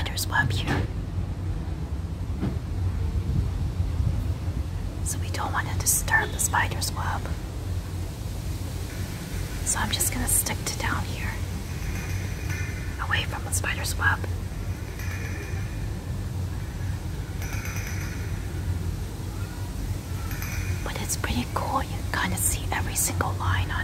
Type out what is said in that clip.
spider's web here. So we don't want to disturb the spider's web. So I'm just going to stick to down here, away from the spider's web. But it's pretty cool, you kind of see every single line on